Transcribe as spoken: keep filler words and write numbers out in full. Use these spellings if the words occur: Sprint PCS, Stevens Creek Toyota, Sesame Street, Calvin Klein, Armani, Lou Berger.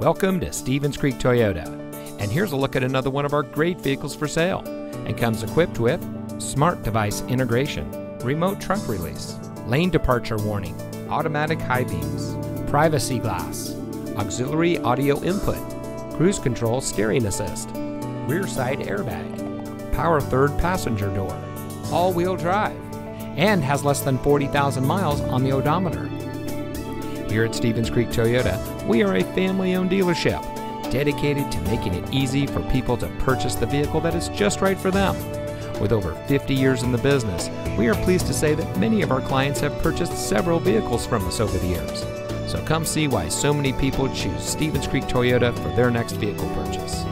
Welcome to Stevens Creek Toyota, and here's a look at another one of our great vehicles for sale, and comes equipped with smart device integration, remote trunk release, lane departure warning, automatic high beams, privacy glass, auxiliary audio input, cruise control steering assist, rear side airbag, power third passenger door, all-wheel drive, and has less than forty thousand miles on the odometer. Here at Stevens Creek Toyota, we are a family-owned dealership dedicated to making it easy for people to purchase the vehicle that is just right for them. With over fifty years in the business, we are pleased to say that many of our clients have purchased several vehicles from us over the years. So come see why so many people choose Stevens Creek Toyota for their next vehicle purchase.